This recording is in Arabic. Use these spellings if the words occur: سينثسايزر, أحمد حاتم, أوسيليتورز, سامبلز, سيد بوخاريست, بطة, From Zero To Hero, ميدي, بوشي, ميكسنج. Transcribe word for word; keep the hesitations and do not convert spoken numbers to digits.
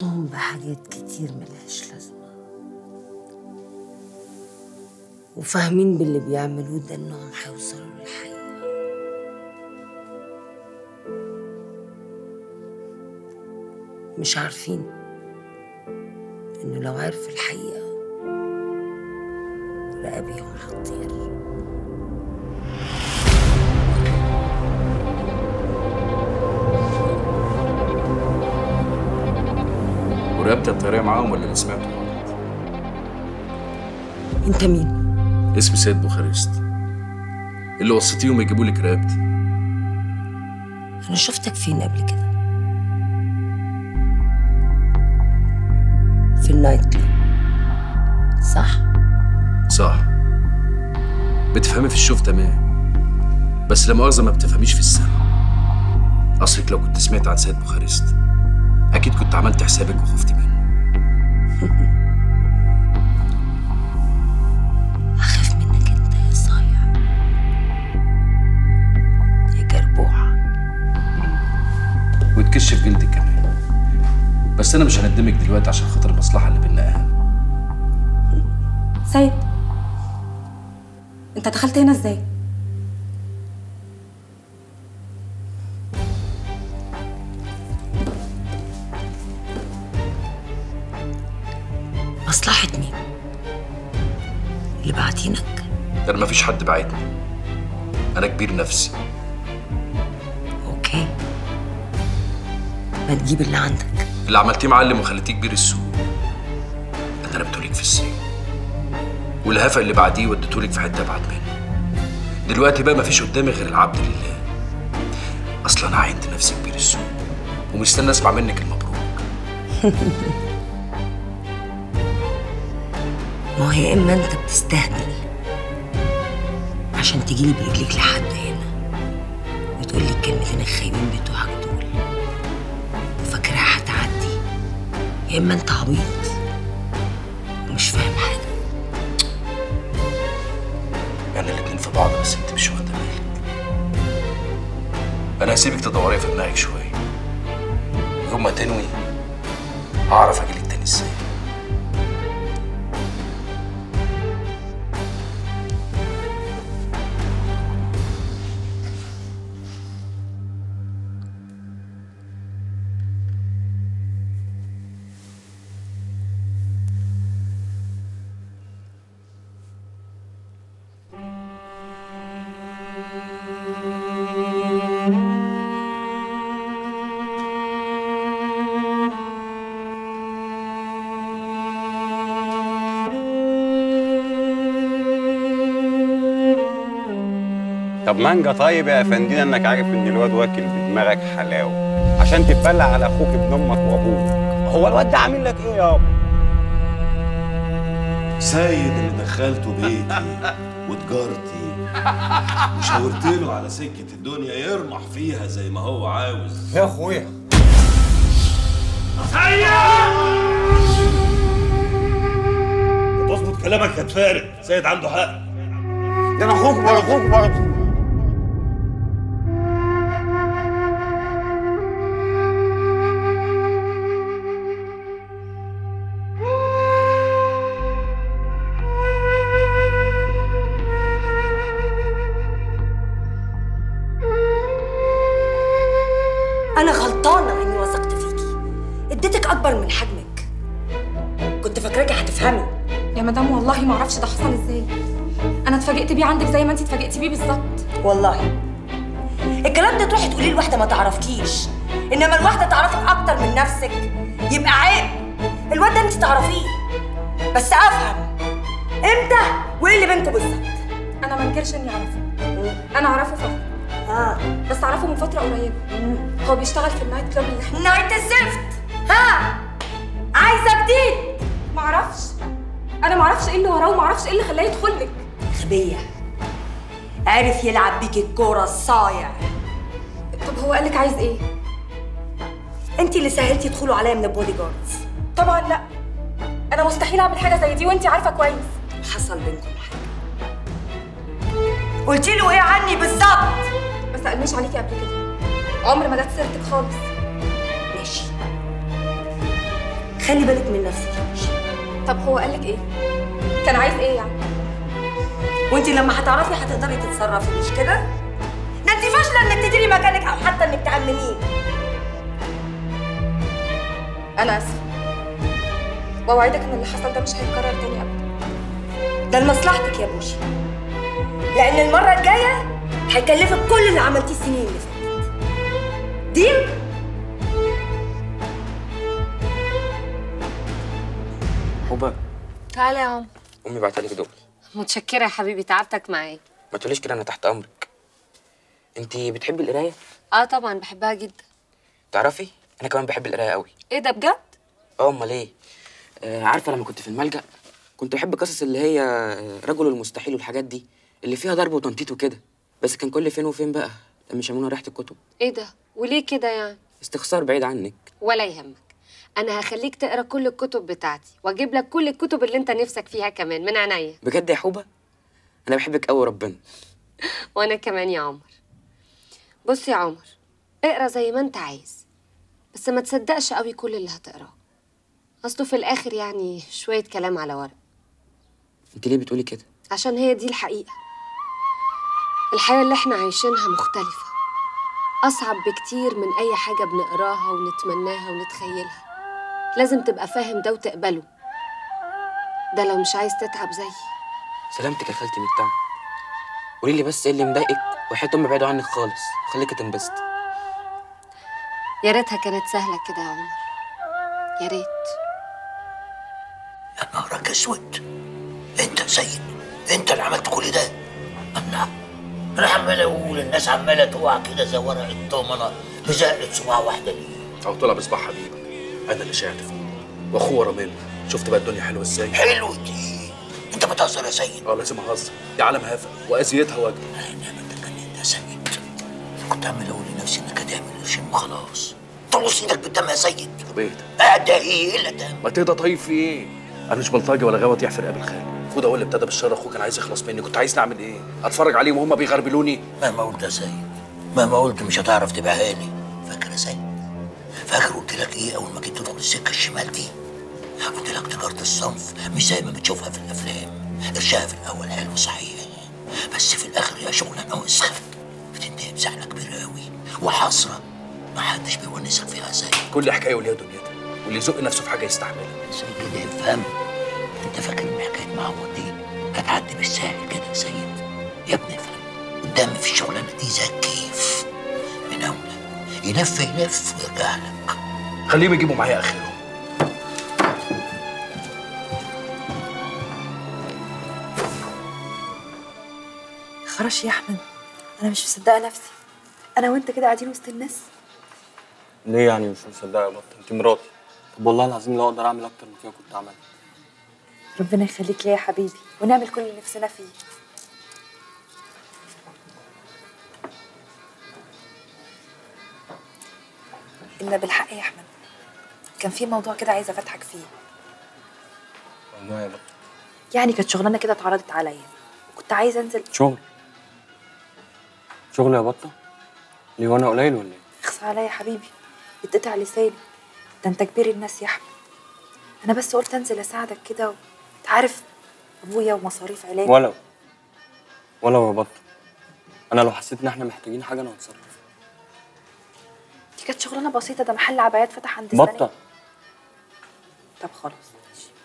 قوم بحاجات كتير ملهاش لازمة، وفاهمين باللي بيعملوه ده انهم هيوصلوا للحقيقة. مش عارفين انه لو عرف الحقيقة رقبيهم هتطير. ورقبتي الطيارية معاهم ولا اللي سمعته؟ انت مين؟ اسمي سيد بوخاريست، اللي وصيتيهم يجيبوا لك رقبتي. أنا شفتك فين قبل كده؟ في النايت كلوب، صح؟ صح. بتفهمي في الشوف تمام، بس لما مؤاخذة ما بتفهميش في السمع. أصلك لو كنت سمعت عن سيد بوخاريست أكيد كنت عملت حسابك وخفت منه. أخاف منك أنت يا صايع، يا جربوعة، وتكشف جلدك كمان. بس أنا مش هندمك دلوقتي عشان خاطر المصلحة اللي بينا أهم. سيد، أنت دخلت هنا إزاي؟ مصلحة مين؟ اللي بعتينك؟ أنا مفيش حد بعتني، أنا كبير نفسي. أوكي، ما تجيب اللي عندك. اللي عملتيه معلم وخليتيه كبير السوق. أنا ربتولك في السجن، والهفا اللي بعديه وديتولك في حتة أبعد منه. دلوقتي بقى مفيش قدامي غير العبد لله. أصل أنا عينت نفسي كبير السوق ومستني أسمع منك المبروك. ما هي يا إما أنت بتستهبل عشان تجيلي برجليك لحد هنا وتقولي الكلمتين الخايبين بتوعك دول وفاكرها هتعدي، يا إما أنت عبيط ومش فاهم حاجة. يعني الاتنين في بعض، بس أنت مش واخدة بالك. أنا هسيبك تدوري في دماغك شوية، يوم ما تنوي هعرف أجيلك تاني إزاي. طب مانجا طيب يا افندينا، انك عارف ان الواد واكل بدماغك حلاوه عشان تتبلع على اخوك ابن امك وابوك. هو الواد ده عامل لك ايه يابا؟ سيد اللي دخلته بيتي وتجارتي وشاورت له على سكه الدنيا يرمح فيها زي ما هو عاوز. يا اخويا سيد، تظبط كلامك هتفارق، سيد عنده حق. ده انا اخوك ولا اخوك برضه. أنا غلطانة إني وثقت فيكي، اديتك أكبر من حجمك، كنت فاكراكي هتفهمي. يا مدام والله ما أعرفش ده حصل إزاي، أنا اتفاجئت بيه عندك زي ما أنت اتفاجئتي بيه بالظبط. والله الكلام ده تروحي تقوليه لواحدة ما تعرفكيش، إنما الواحدة تعرفك أكتر من نفسك يبقى عيب. الواد ده أنت تعرفيه، بس أفهم إمتى وإيه اللي بينكوا بالظبط. أنا ما أنكرش إني أعرفه، أنا أعرفه فعلا. اه بس اعرفه من فتره قريبه. هو بيشتغل في النايت كلوب اللي احنا نايت الزفت. ها عايزه جديد؟ معرفش، انا معرفش ايه اللي وراه ومعرفش ايه اللي خلاه يدخل لك. غبيه، عارف يلعب بيك الكوره الصايع. طب هو قال لك عايز ايه؟ انت اللي سهلتي دخوله عليا من البودي جاردز. طبعا لا، انا مستحيل اعمل حاجه زي دي وانت عارفه كويس. حصل بينكم حاجه؟ قلتي له ايه عني بالظبط؟ ما سألنيش عليكي قبل كده، عمر ما جت سيرتك خالص. ماشي، خلي بالك من نفسك. طب هو قالك ايه؟ كان عايز ايه يعني؟ وانت لما هتعرفي هتقدري تتصرفي، مش كده؟ ده انت فاشله انك تديري مكانك او حتى انك تأمنيه. انا اسفه، واوعدك ان اللي حصل ده مش هيتكرر تاني ابدا. ده لمصلحتك يا بوشي، لان المره الجايه هيكلفك كل اللي عملتيه السنين اللي فاتت. ديل؟ حباب، تعالى يا عم. امي بعتلك دول. متشكره يا حبيبي، تعبتك معايا. ما تقوليش كده، انا تحت امرك. انت بتحبي القرايه؟ اه طبعا بحبها جدا. تعرفي انا كمان بحب القرايه قوي. ايه ده بجد؟ اه امال ايه؟ آه عارفه لما كنت في الملجأ كنت بحب قصص اللي هي رجل المستحيل والحاجات دي اللي فيها ضرب وتنطيط وكده، بس كان كل فين وفين بقى لما يشمونها ريحه الكتب. ايه ده؟ وليه كده يعني؟ استخسار بعيد عنك. ولا يهمك، انا هخليك تقرا كل الكتب بتاعتي واجيب لك كل الكتب اللي انت نفسك فيها كمان من عينيا. بجد يا حوبه؟ انا بحبك قوي ربنا. وانا كمان يا عمر. بص يا عمر، اقرا زي ما انت عايز، بس ما تصدقش قوي كل اللي هتقراه، اصله في الاخر يعني شويه كلام على ورق. انت ليه بتقولي كده؟ عشان هي دي الحقيقه. الحياه اللي احنا عايشينها مختلفه، اصعب بكتير من اي حاجه بنقراها ونتمناها ونتخيلها. لازم تبقى فاهم ده وتقبله، ده لو مش عايز تتعب زيي. سلامتك يا خالتي من التعب. قولي لي بس ايه اللي مضايقك، وحياة امي بعيدة عنك خالص، خليكي تنبسطي. يا ريتها كانت سهلة كده يا عمر، يا ريت. يا نهارك اسود، انت يا سيد، انت اللي عملت كل ده. انا انا عمال اقول الناس عماله تقع كده زي ورق الضمنه بزقة صباع واحده ليه؟ او طلع بصباح حبيبي. أنا اللي شاعت فوق وأخوه ورا منه. شفت بقى الدنيا حلوة إزاي؟ حلوة دي؟ أنت بتهزر يا سيد؟ أه لازم أهزر، دي عالم هفا وأذيتها وجبة. أنا إنما أنت اتجننت يا سيد. كنت عمال أقول لنفسي إنك هتعمل رشيم وخلاص. طلص إيدك بالدم يا سيد. طب إيه ده؟ أه ده إيه؟ إيه إلا دم؟ ما تقدر طيب في إيه؟ أنا مش بلطجي ولا غاوي أطيح في رقاب الخال. المفروض أقول اللي ابتدى بالشر أخوه كان عايز يخلص مني، كنت عايزني أعمل إيه؟ أتفرج عليهم وهم بيغربلوني؟ مهما قلت يا سيد، مهما قلت مش هتعرف تبقى هاني. فاكر يا سيد؟ فاكر قلت لك ايه اول ما جيت تدخل السكه الشمال دي؟ قلت لك تجاره الصنف مش زي ما بتشوفها في الافلام، قرشها في الاول حلو صحيح، بس في الاخر يا شغلانه وسخه بتنتهي بزعله كبيره قوي وحسره ما حدش بيونسك فيها زي كل حكايه وليها دنيتها، واللي يزق نفسه في حاجه يستحملها. سيد كده افهم، انت فاكر ان حكايه معوض دي كانت عدي بالساهل كده يا سيد؟ يا ابني افهم، الدم في الشغلانه دي زي الكيف، من اول يلف يلف ويرجع لك. خليهم يجيبوا معايا اخرهم. خراشي يا احمد، انا مش مصدقه نفسي، انا وانت كده قاعدين وسط الناس. ليه يعني مش مصدقه يا بطه؟ انت مراتي. طب والله العظيم لو اقدر اعمل اكتر من كده كنت عملت. ربنا يخليك ليا يا حبيبي، ونعمل كل اللي نفسنا فيه. إلا بالحق يا أحمد، كان في موضوع كده عايزة أفتحك فيه. موضوع يا بطة؟ يعني كانت شغلانة كده اتعرضت عليا، وكنت عايزة أنزل. شغل؟ شغل يا بطة؟ ليه وأنا قليل ولا إيه؟ اخص عليا يا حبيبي، اتقطع لساني، ده أنت كبير الناس يا أحمد. أنا بس قلت أنزل أساعدك كده، وأنت عارف أبويا ومصاريف علاجي. ولو ولو يا بطة، أنا لو حسيت إن إحنا محتاجين حاجة أنا هتصرف. كانت شغلانه بسيطه، ده محل عبايات فتح عند الزبائن. بطه. طب خلاص ماشي.